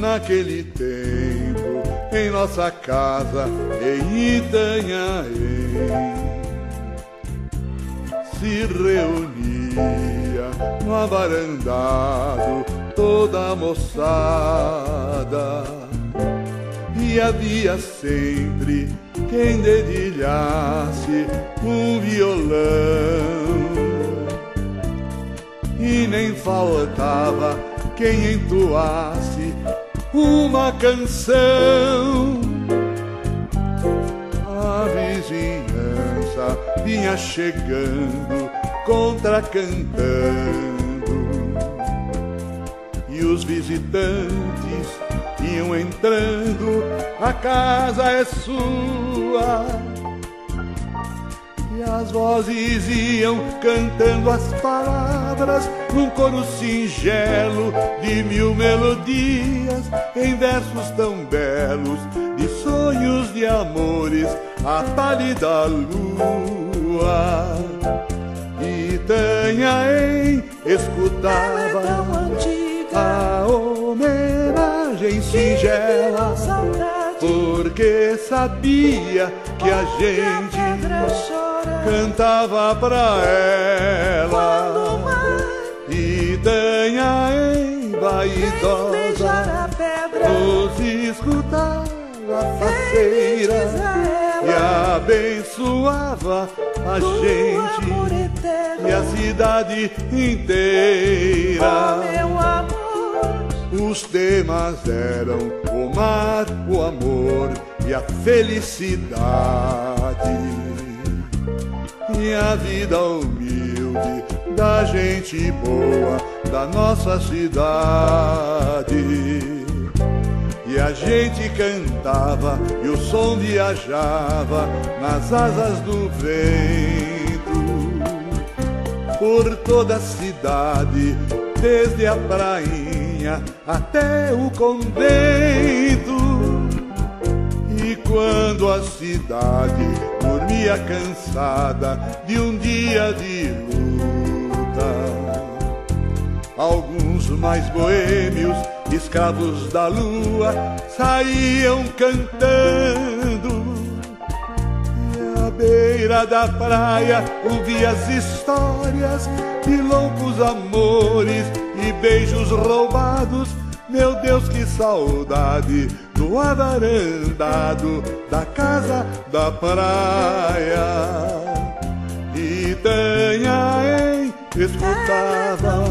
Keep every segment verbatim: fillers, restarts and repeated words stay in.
Naquele tempo, em nossa casa em Itanhaém, se reunia no avarandado toda a moçada, e havia sempre quem dedilhasse um violão, e nem faltava quem entoasse uma canção. A vizinhança vinha chegando, contracantando, e os visitantes iam entrando. A casa é sua, e as vozes iam cantando as palavras num coro singelo de mil melodias, em versos tão belos de sonhos, de amores, a pálida lua. Itanhaém escutava a homenagem singela, porque sabia que a gente cantava pra ela. Itanhaém, vaidosa, nos escutava faceira e abençoava a gente e a cidade inteira. Os temas eram o mar, o amor e a felicidade, e a vida humilde da gente boa da nossa cidade. E a gente cantava e o som viajava nas asas do vento por toda a cidade, desde a prainha até o convento. E quando a cidade dormia cansada de um dia de luta, alguns mais boêmios, escravos da lua, saíam cantando. E à beira da praia ouvia as histórias de loucos amores e beijos roubados. Meu Deus, que saudade do avarandado, da casa da praia. Itanhaém escutava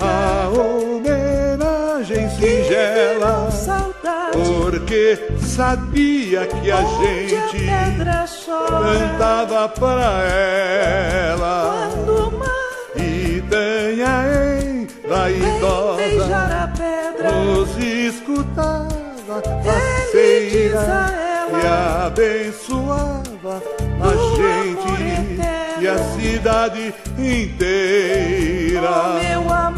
a homenagem singela, porque sabia que a gente cantava pra ela. Itanhaém, vaidosa, nos escutava faceira e abençoava a gente e a cidade inteira.